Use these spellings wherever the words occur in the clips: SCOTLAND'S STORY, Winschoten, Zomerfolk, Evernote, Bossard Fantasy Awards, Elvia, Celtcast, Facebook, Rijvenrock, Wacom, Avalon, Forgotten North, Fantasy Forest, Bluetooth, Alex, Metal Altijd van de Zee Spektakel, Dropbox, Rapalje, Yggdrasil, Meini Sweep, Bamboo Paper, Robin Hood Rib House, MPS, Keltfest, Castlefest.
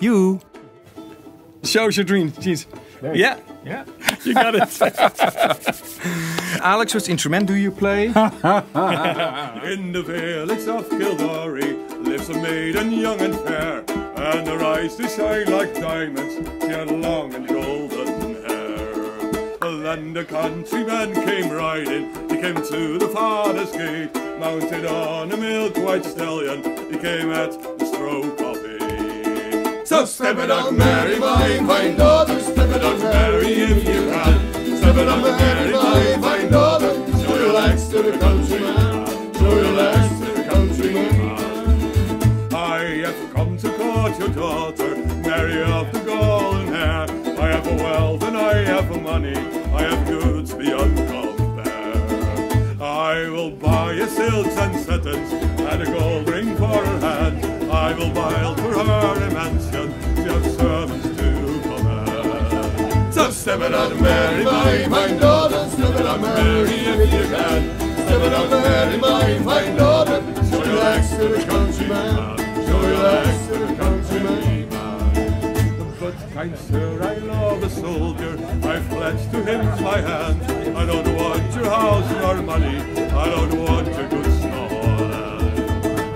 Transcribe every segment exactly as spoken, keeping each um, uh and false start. You. Shows your dreams. Jeez. You yeah. Yeah. You got it. Alex, which instrument do you play? In the village of Kildare lives a maiden young and fair, and her eyes they shine like diamonds. She had long and golden hair. Then the countryman came riding. He came to the father's gate, mounted on a milk-white stallion. He came at the stroke of eight. So step it up, Mary, mine, find others. Step it up, Mary, if you can. Step it up, Mary, mine, find others. Show your legs to the countryman. Show your legs to the countryman. I have come to court your daughter, Mary of the golden hair. I have a wealth and I have a money. I have goods beyond compare. I will buy you silks and satins and a gold ring for her hand. I will build for her a mansion. She has servants to command. So step it on, Mary, my, my daughter. Step it on, Mary, if you can. Step it on, Mary, my, my daughter. Show your legs to the countryman. Show your legs to the countryman. But kind sir, I love a soldier. I pledge to him my hand. I don't want your house nor money. I don't want your goods nor land.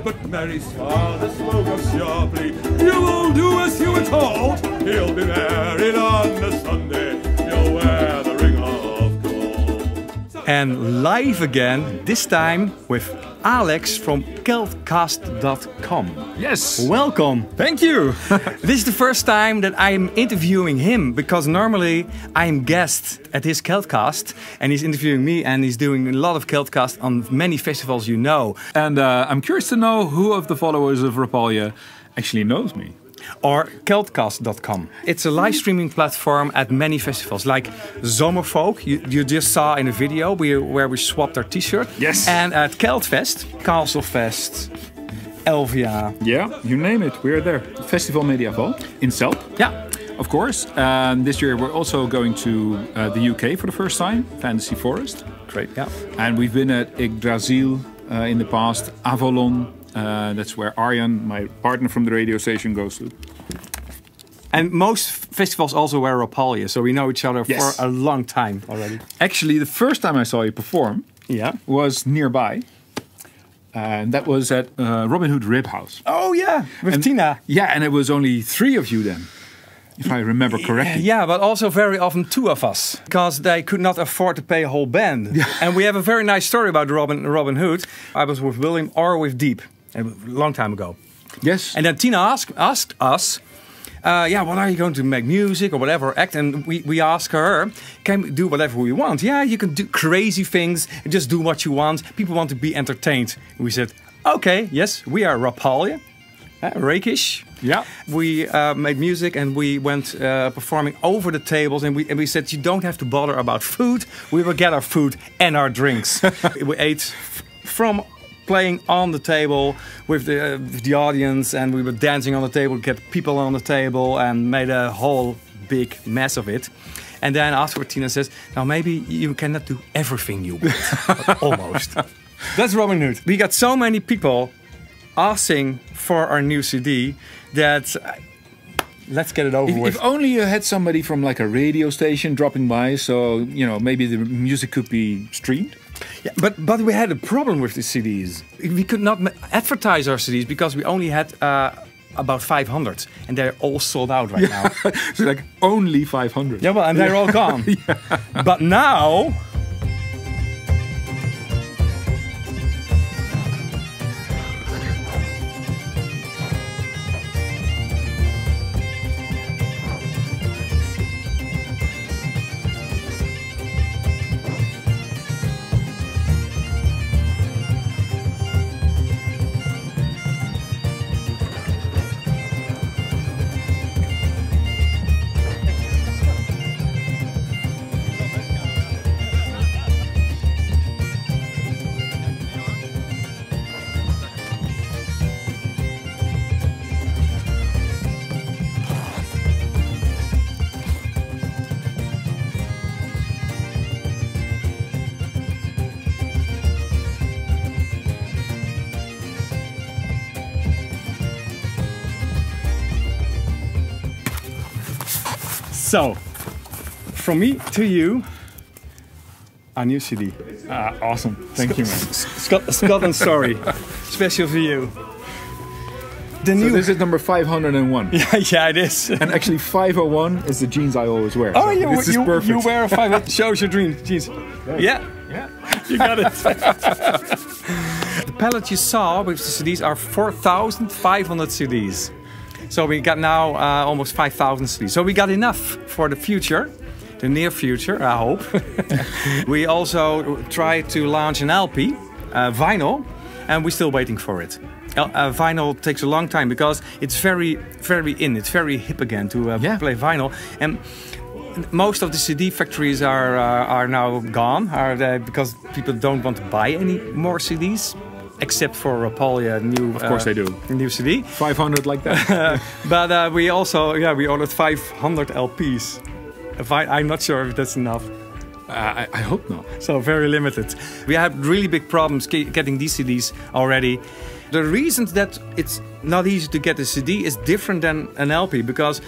But Mary's father spoke up sharply. You will do as you were told. He'll be married on a Sunday. You'll wear the ring of gold. And live again, this time with Alex from Celtcast dot com. Yes. Welcome. Thank you. This is the first time that I'm interviewing him, because normally I'm guest at his Celtcast and he's interviewing me, and he's doing a lot of Celtcast on many festivals, you know. And uh, I'm curious to know who of the followers of Rapalje actually knows me. Or Celtcast dot com. It's a live streaming platform at many festivals, like Zomerfolk, you, you just saw in a video we, where we swapped our t-shirt. Yes. And at Keltfest, Castlefest, Elvia. Yeah, you name it, we're there. Festival Mediaval in Celt. Yeah. Of course. Um, this year we're also going to uh, the U K for the first time, Fantasy Forest. Great, yeah. And we've been at Yggdrasil uh, in the past, Avalon. Uh, that's where Arjan, my partner from the radio station, goes to. And most festivals also wear Rapalje, so we know each other yes. for a long time already. Actually, the first time I saw you perform yeah. was nearby. And that was at uh, Robin Hood Rib House. Oh yeah, with and, Tina. Yeah, and it was only three of you then, if I remember correctly. Yeah, but also very often two of us, because they could not afford to pay a whole band. And we have a very nice story about Robin, Robin Hood. I was with William or with Deep. A long time ago. Yes. And then Tina asked, asked us, uh, yeah, what are you going to make, music or whatever, act? And we, we asked her, can we do whatever we want? Yeah, you can do crazy things, just do what you want. People want to be entertained. We said, okay, yes, we are Rapalje, uh, Rakish. Yeah. We uh, made music and we went uh, performing over the tables, and we, and we said, you don't have to bother about food. We will get our food and our drinks. We ate from... playing on the table with the, uh, with the audience, and we were dancing on the table, kept people on the table, and made a whole big mess of it. And then afterward Tina says, now maybe you cannot do everything you want. Almost. That's Robin Hood. We got so many people asking for our new C D that uh, let's get it over if, with. If only you had somebody from like a radio station dropping by, so you know, maybe the music could be streamed. Yeah, but, but we had a problem with the C Ds. We could not advertise our C Ds because we only had uh, about five hundred. And they're all sold out right yeah. now. So like only five hundred. Yeah, well, and they're yeah. all gone. Yeah. But now... So, from me to you, a new C D. Ah, awesome. Thank Sc you, man. Sc Scotland Story, special for you. The new so this is number five hundred and one. Yeah, yeah, it is. And actually, five oh one is the jeans I always wear. Oh, so yeah, this you, is you wear a five oh one. Shows your dreams jeans. Yeah, yeah, you got it. The palette you saw with the C Ds are four thousand five hundred C Ds. So we got now uh, almost five thousand C Ds. So we got enough for the future, the near future, I hope. We also tried to launch an L P, uh, vinyl, and we're still waiting for it. Uh, vinyl takes a long time because it's very, very in. It's very hip again to uh, yeah. play vinyl, and most of the C D factories are uh, are now gone, are they, because people don't want to buy any more C Ds, except for Rapalje new. Of course, uh, they do new C D. five hundred like that. But uh, we also, yeah, we ordered five hundred L Ps. If I, I'm not sure if that's enough. I, I hope not. So very limited. We had really big problems getting these C Ds already. The reason that it's not easy to get a C D is different than an L P, because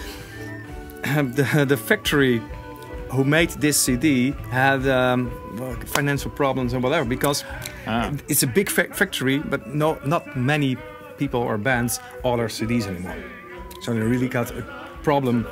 the, the factory who made this C D had um, financial problems and whatever, because ah. it's a big fa factory, but no, not many people or bands order C Ds anymore. So they really got a problem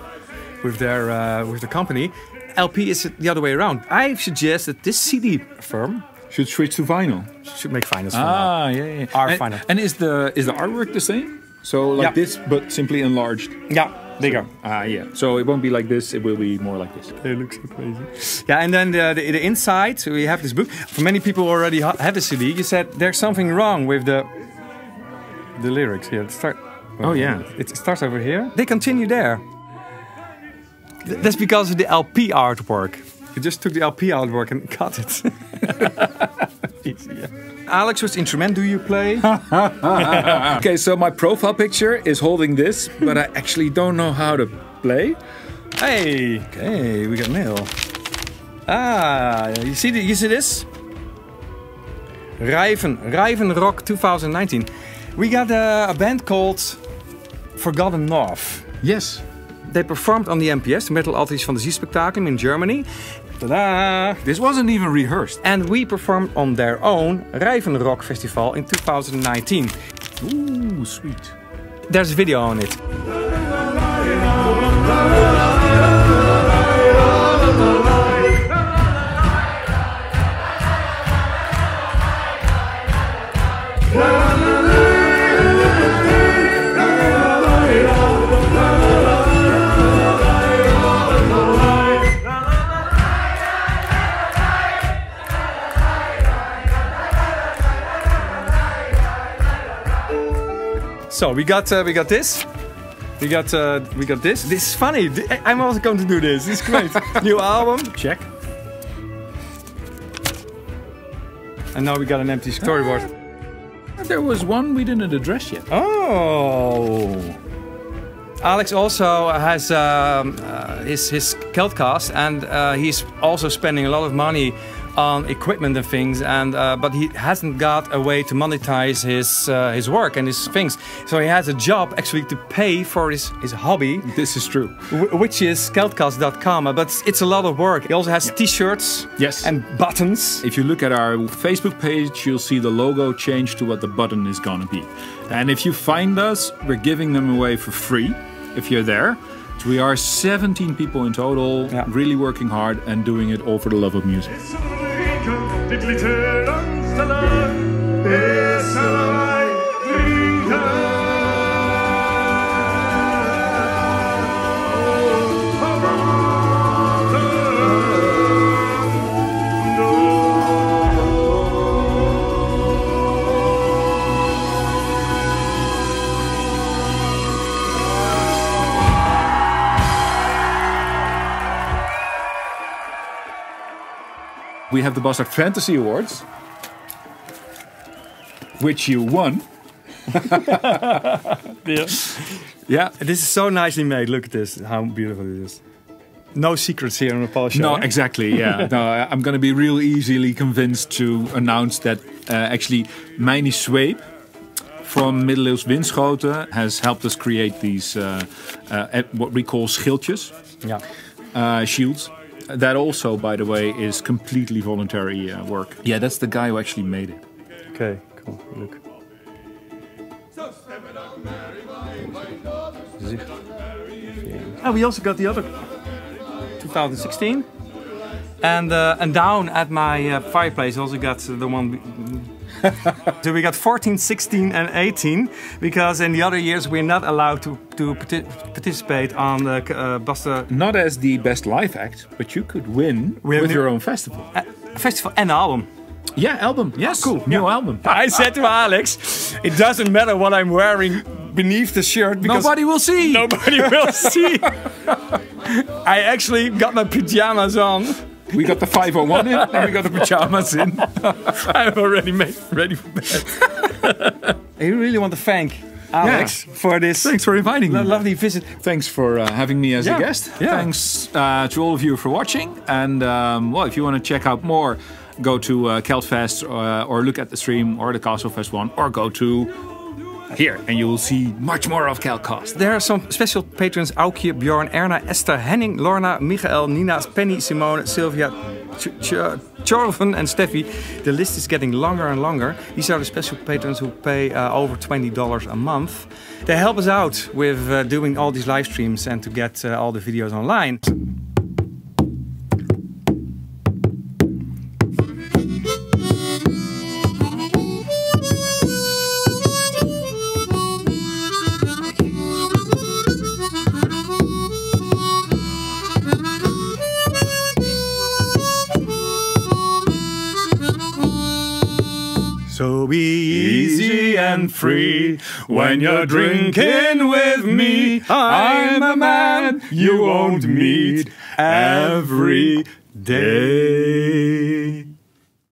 with their uh, with the company. L P is the other way around. I suggest that this C D firm should switch to vinyl. Should make vinyls. Ah, yeah, yeah. Our and, vinyl. And is the is the artwork the same? So like yeah. this, but simply enlarged. Yeah, bigger. So, ah, yeah. So it won't be like this. It will be more like this. It looks so crazy. Yeah, and then the, the, the inside we have this book. For many people who already ha have a C D. You said there's something wrong with the the lyrics here. It start, well, oh yeah, it starts over here. They continue there. Th that's because of the L P artwork. You just took the L P artwork and cut it. Easy, yeah. Alex, which instrument do you play? Okay, so my profile picture is holding this, but I actually don't know how to play. Hey, okay, we got mail. Ah, you see, the, you see this? Rijven, Rijvenrock twenty nineteen. We got a, a band called Forgotten North. Yes. They performed on the M P S, the Metal Altijd van de Zee Spektakel in Germany. Ta-da! This wasn't even rehearsed. And we performed on their own Rijvenrock Festival in two thousand nineteen. Ooh, sweet. There's a video on it. So we got uh, we got this, we got uh, we got this. This is funny. I'm also going to do this. This is great. New album. Check. And now we got an empty storyboard. Uh, there was one we didn't address yet. Oh. Alex also has um, uh, his his Celtcast, and uh, he's also spending a lot of money on equipment and things, and uh, but he hasn't got a way to monetize his uh, his work and his things. So he has a job actually to pay for his his hobby. This is true, which is Celtcast dot com. But it's a lot of work. He also has yeah. T-shirts, yes, and buttons. If you look at our Facebook page, you'll see the logo change to what the button is gonna be. And if you find us, we're giving them away for free. If you're there. We are seventeen people in total, yeah. really working hard and doing it all for the love of music. We have the Bossard Fantasy Awards, which you won. Yeah. Yeah. This is so nicely made. Look at this, how beautiful it is. No secrets here on Rapalje. No, eh? Exactly. Yeah. No, I'm going to be real easily convinced to announce that uh, actually Meini Sweep from middeleeuws Winschoten has helped us create these uh, uh, what we call schildjes. Yeah. uh, shields. That also, by the way, is completely voluntary uh, work. Yeah, that's the guy who actually made it. Okay, cool. Look. Is it? Yeah. Oh, we also got the other twenty sixteen. And uh, and down at my uh, fireplace, also got the one. So we got fourteen, sixteen, and eighteen, because in the other years we're not allowed to to partic participate on the uh, Basta. Not as the best live act, but you could win we with your own festival. A festival and album. Yeah, album. Yes, cool. New yeah. album. I said to Alex, it doesn't matter what I'm wearing beneath the shirt because nobody will see. Nobody will see. I actually got my pajamas on. We got the five oh one in, and we got the pajamas in. I'm already made ready for bed. I really want to thank Alex yeah. for this. Thanks for inviting me. Lovely visit. Thanks for uh, having me as yeah. a guest. Yeah. Thanks uh, to all of you for watching. And um, well, if you want to check out more, go to uh, Keltfest uh, or look at the stream or the Castlefest one, or go to here, and you will see much more of Celtcast. There are some special patrons: Aukje, Bjorn, Erna, Esther, Henning, Lorna, Michael, Nina, Penny, Simone, Sylvia, Ch Ch Chorven, and Steffi. The list is getting longer and longer. These are the special patrons who pay uh, over twenty dollars a month. They help us out with uh, doing all these live streams and to get uh, all the videos online. So be easy and free when you're drinking with me. I'm a man you won't meet every day.